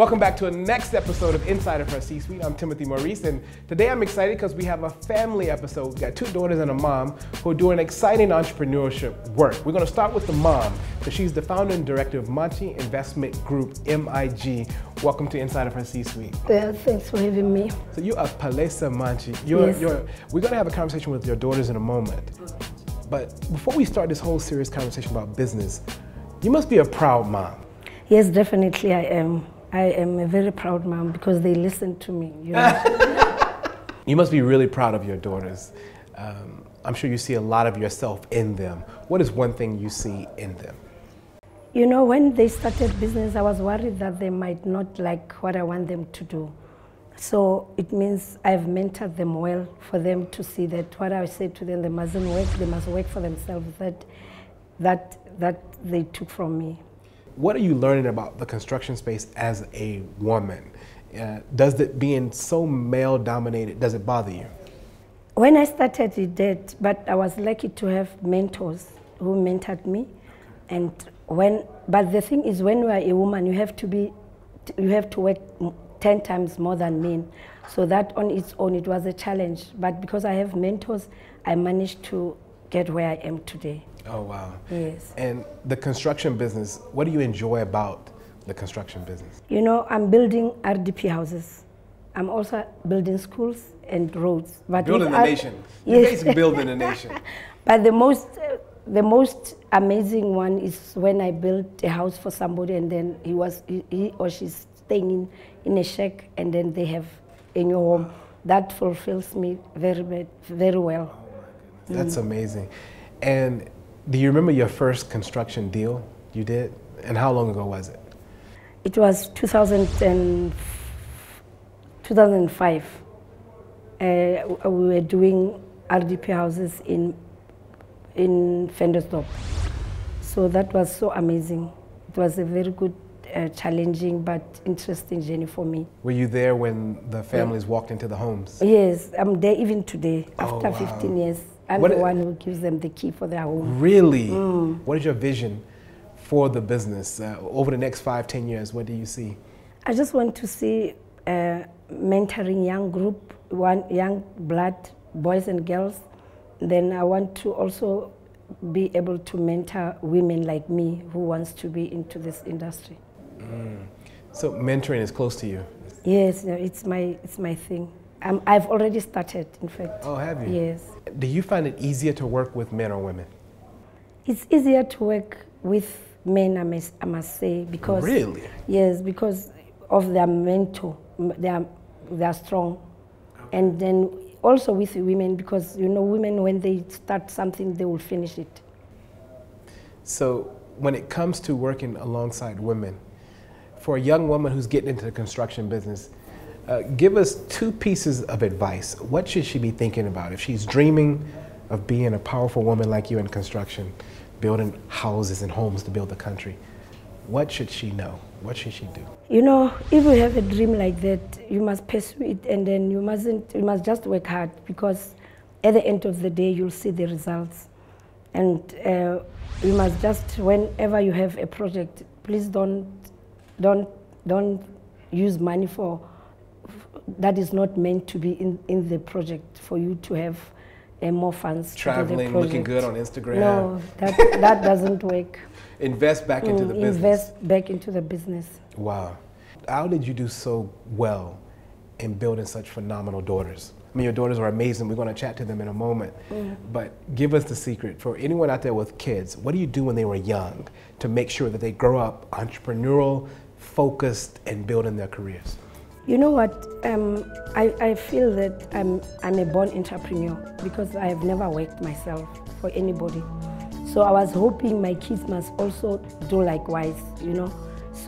Welcome back to the next episode of Insider for C-Suite. I'm Timothy Maurice, and today I'm excited because we have a family episode. We've got two daughters and a mom who are doing exciting entrepreneurship work. We're going to start with the mom, because she's the founder and director of Manche Investment Group, MIG. Welcome to Insider for C-Suite. Yeah, thanks for having me. So you are Palesa Manche. We're going to have a conversation with your daughters in a moment. But before we start this whole serious conversation about business, you must be a proud mom. Yes, definitely I am. I am a very proud mom because they listen to me. You know? You must be really proud of your daughters. I'm sure you see a lot of yourself in them. What is one thing you see in them? You know, when they started business, I was worried that they might not like what I want them to do. So it means I've mentored them well for them to see that what I say to them, they mustn't work, they must work for themselves, that they took from me. What are you learning about the construction space as a woman? Does it being so male-dominated, does it bother you? When I started, it did, but I was lucky to have mentors who mentored me. And but the thing is, when you are a woman, you have to work 10 times more than men. So that on its own, it was a challenge. But because I have mentors, I managed to get where I am today. Oh, wow. Yes. And the construction business, what do you enjoy about the construction business? You know, I'm building RDP houses. I'm also building schools and roads. But building the nation. Yes. You're basically building the nation. But the most amazing one is when I built a house for somebody and then he or she's staying in a shack and then they have a new home. Wow. That fulfills me very, very well. Oh, my goodness. That's amazing. And do you remember your first construction deal you did? And how long ago was it? It was 2005. We were doing RDP houses in Fenderstock. So that was so amazing. It was a very good, challenging, but interesting journey for me. Were you there when the families walked into the homes? Yes, I'm there even today, after 15 years. I'm the one who gives them the key for their home. Really? Mm. What is your vision for the business? Over the next 5-10 years, what do you see? I just want to see mentoring young group, young blood, boys and girls. Then I want to also be able to mentor women like me who wants to be into this industry. Mm. So mentoring is close to you? Yes, no, it's my thing. I've already started, in fact. Oh, have you? Yes. Do you find it easier to work with men or women? It's easier to work with men, I must say, because... Really? Yes, because of their mentor. They are strong. And then also with women, because, you know, women, when they start something, they will finish it. So when it comes to working alongside women, for a young woman who's getting into the construction business, give us two pieces of advice. What should she be thinking about if she's dreaming of being a powerful woman like you in construction, building houses and homes to build the country? What should she know? What should she do? You know, if you have a dream like that, you must pursue it, and then you must just work hard, because at the end of the day, you'll see the results. And you must just, whenever you have a project, please don't use money for that is not meant to be in the project for you to have more funds. Traveling, looking good on Instagram. No, that doesn't work. Invest back into the business. Invest back into the business. Wow. How did you do so well in building such phenomenal daughters? I mean, your daughters are amazing. We're going to chat to them in a moment. But give us the secret. For anyone out there with kids, what do you do when they were young to make sure that they grow up entrepreneurial, focused, and building their careers? You know what, I feel that I'm a born entrepreneur because I have never worked myself for anybody. So I was hoping my kids must also do likewise, you know.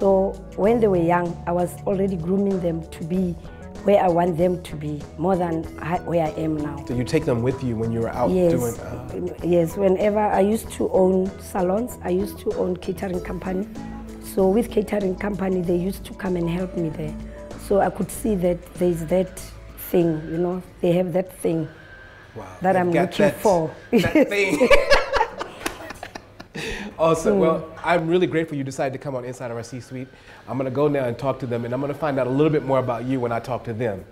So when they were young, I was already grooming them to be where I want them to be, more than where I am now. So you take them with you when you were out doing... Yes, whenever I used to own salons, I used to own catering company. So with catering company, they used to come and help me there. So I could see that there's that thing, you know, they have that thing that I'm looking for. That thing. Awesome. Well, I'm really grateful you decided to come on Inside Our C-Suite. I'm going to go now and talk to them, and I'm going to find out a little bit more about you when I talk to them.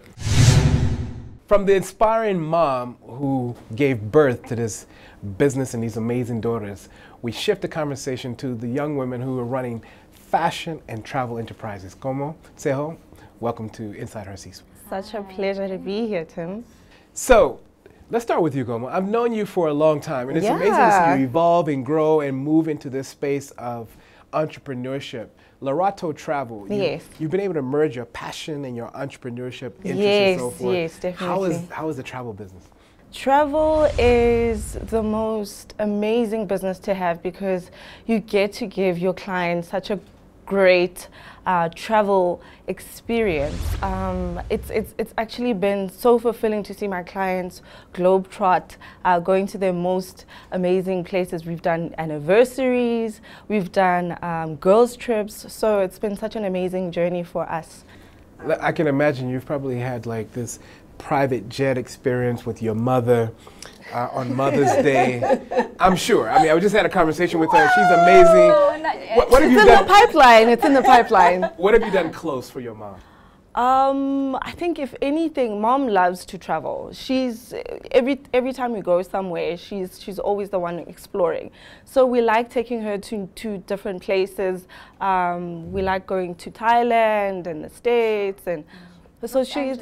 From the inspiring mom who gave birth to this business and these amazing daughters, we shift the conversation to the young women who are running fashion and travel enterprises. Gomo, Seho, welcome to Inside Our C-Suite. Such a pleasure to be here, Tim. So, let's start with you, Gomo. I've known you for a long time, and it's amazing to see you evolve and grow and move into this space of entrepreneurship. Lerato Travel, you've been able to merge your passion and your entrepreneurship interests and so forth. Yes, definitely. How is the travel business? Travel is the most amazing business to have because you get to give your clients such a great travel experience. It's actually been so fulfilling to see my clients globetrot, going to their most amazing places. We've done anniversaries, we've done girls trips, so it's been such an amazing journey for us. I can imagine you've probably had like this private jet experience with your mother on Mother's Day. I'm sure. I mean, I just had a conversation with her. She's amazing. What have you done? It's in the pipeline. It's in the pipeline. What have you done close for your mom? I think if anything, mom loves to travel. She's every time we go somewhere, she's always the one exploring. So we like taking her to different places. We like going to Thailand and the States, and so she's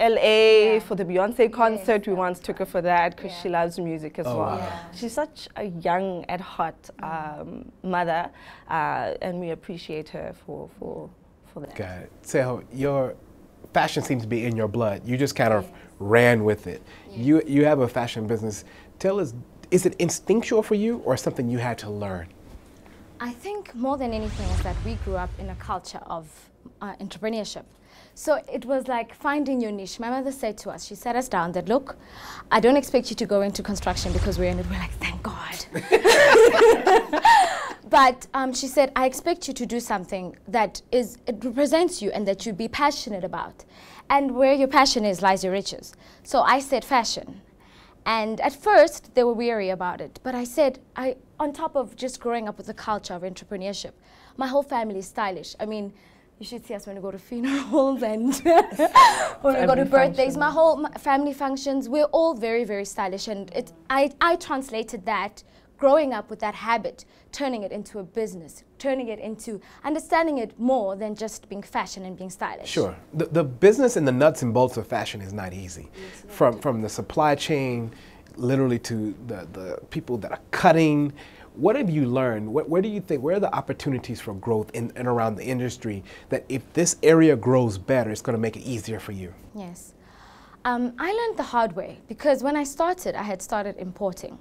LA for the Beyonce concert. We once took her for that because she loves music as well. Yeah. She's such a young and hot mother, and we appreciate her for that. Got it. So your fashion seems to be in your blood. You just kind of ran with it. You have a fashion business. Tell us, is it instinctual for you or something you had to learn? I think more than anything is that we grew up in a culture of entrepreneurship. So it was like finding your niche. My mother said to us, she sat us down that, look, I don't expect you to go into construction because we're in it. We're like, thank God. But she said, I expect you to do something that is, it represents you and that you'd be passionate about. And where your passion is lies your riches. So I said fashion. And at first, they were weary about it. But I said, on top of just growing up with the culture of entrepreneurship, my whole family is stylish. I mean, you should see us when we go to funerals and when we go to birthdays. My whole family functions, we're all very, very stylish. And I translated that, growing up with that habit, turning it into a business, turning it into understanding it more than just being fashion and being stylish. Sure. The business and the nuts and bolts of fashion is not easy. From the supply chain, literally, to the people that are cutting. What have you learned? Where do you think, where are the opportunities for growth in and around the industry that if this area grows better, it's going to make it easier for you? Yes. I learned the hard way because when I had started importing.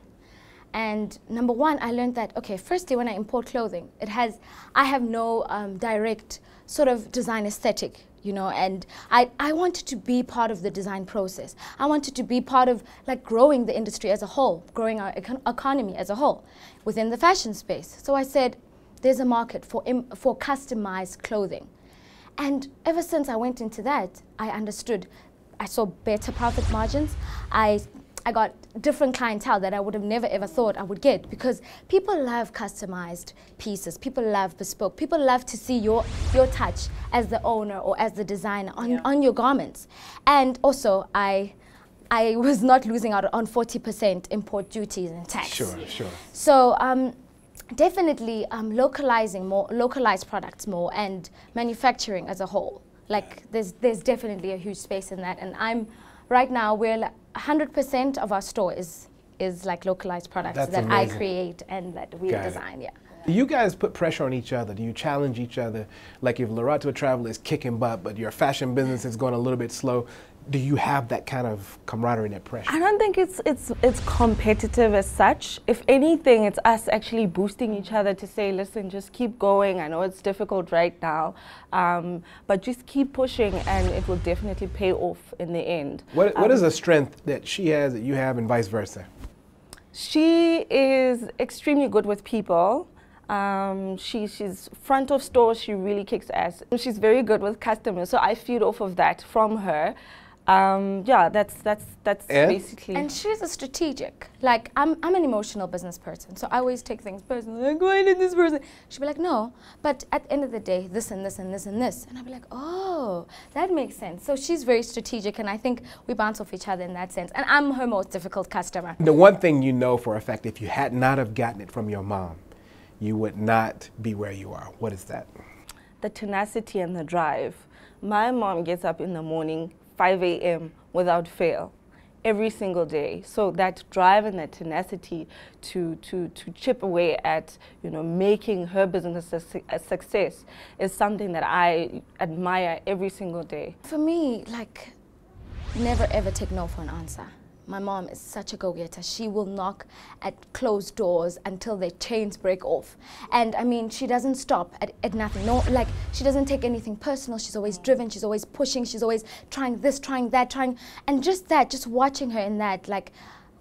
And number one, I learned that, okay, firstly, when I import clothing, I have no direct sort of design aesthetic, you know, and I wanted to be part of the design process. I wanted to be part of like growing the industry as a whole, growing our economy as a whole within the fashion space. So I said, there's a market for customized clothing. And ever since I went into that, I understood, I saw better profit margins. I got different clientele that I would have never ever thought I would get because people love customized pieces, people love bespoke, people love to see your touch as the owner or as the designer on your garments. And also I was not losing out on 40% import duties and tax. Sure, sure. So definitely localized products more and manufacturing as a whole. Like there's definitely a huge space in that, and right now, we're 100% of our store is like localized products that amazing. I create and that we design. Do you guys put pressure on each other? Do you challenge each other? Like if Lerato Travel is kicking butt, but your fashion business is going a little bit slow, do you have that kind of camaraderie and that pressure? I don't think it's competitive as such. If anything, it's us actually boosting each other to say, listen, just keep going. I know it's difficult right now, but just keep pushing and it will definitely pay off in the end. What is a strength that she has that you have and vice versa? She is extremely good with people. She's front of store, she really kicks ass. She's very good with customers, so I feed off of that from her. Yeah, that's basically. And she's a strategic. Like I'm an emotional business person, so I always take things personally. Like, why did this person? She'd be like, no, but at the end of the day, this and this and this and this, and I'd be like, oh, that makes sense. So she's very strategic, and I think we bounce off each other in that sense. And I'm her most difficult customer. The one thing you know for a fact, if you had not have gotten it from your mom, you would not be where you are. What is that? The tenacity and the drive. My mom gets up in the morning. 5 a.m. without fail, every single day. So that drive and that tenacity to chip away at, you know, making her business a success is something that I admire every single day. For me, like, never ever take no for an answer. My mom is such a go-getter. She will knock at closed doors until their chains break off. And I mean, she doesn't stop at nothing. No, like, she doesn't take anything personal. She's always driven, she's always pushing, she's always trying this, trying that, trying. And just that, just watching her in that, like,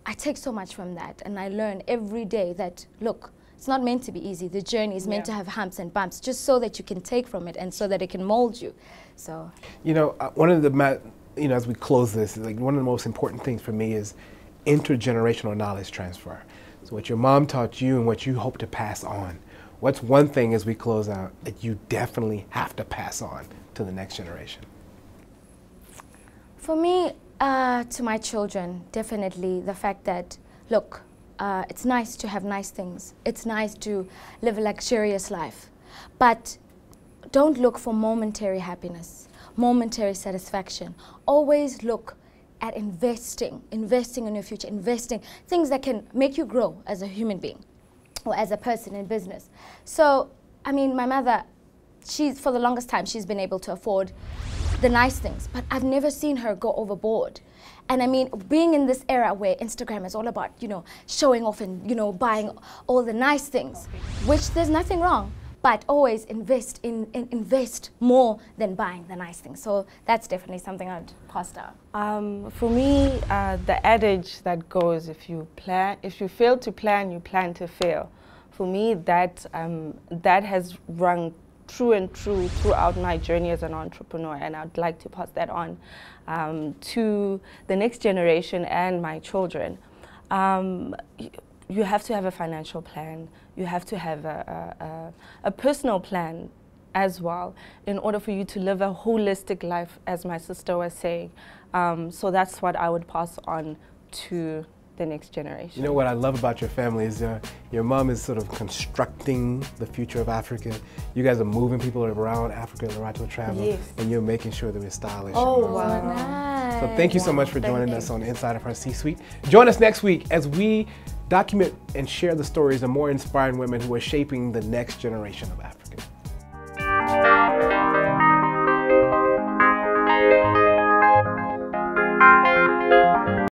I take so much from that. And I learn every day that, look, it's not meant to be easy. The journey is meant to have humps and bumps, just so that you can take from it and so that it can mold you. So, you know, one of the as we close this, like, one of the most important things for me is intergenerational knowledge transfer. So what your mom taught you and what you hope to pass on. What's one thing as we close out that you definitely have to pass on to the next generation? For me, to my children, definitely the fact that, look, it's nice to have nice things. It's nice to live a luxurious life. But don't look for momentary happiness. Momentary satisfaction. Always look at investing in your future, investing things that can make you grow as a human being or as a person in business. So, I mean, my mother, she's, for the longest time, she's been able to afford the nice things, but I've never seen her go overboard. And I mean, being in this era where Instagram is all about, you know, showing off and, you know, buying all the nice things, which there's nothing wrong. But always invest invest more than buying the nice things. So that's definitely something I'd pass down. For me, the adage that goes, if you fail to plan, you plan to fail. For me, that has rung true and true throughout my journey as an entrepreneur, and I'd like to pass that on to the next generation and my children. You have to have a financial plan. You have to have a personal plan as well in order for you to live a holistic life, as my sister was saying. So that's what I would pass on to the next generation. You know what I love about your family is your mom is sort of constructing the future of Africa. You guys are moving people around Africa, Lerato Travel, and you're making sure that we're stylish. Oh, wow. Nice. So thank you so much for joining us on Inside of Her C-Suite. Join us next week as we document and share the stories of more inspiring women who are shaping the next generation of Africa.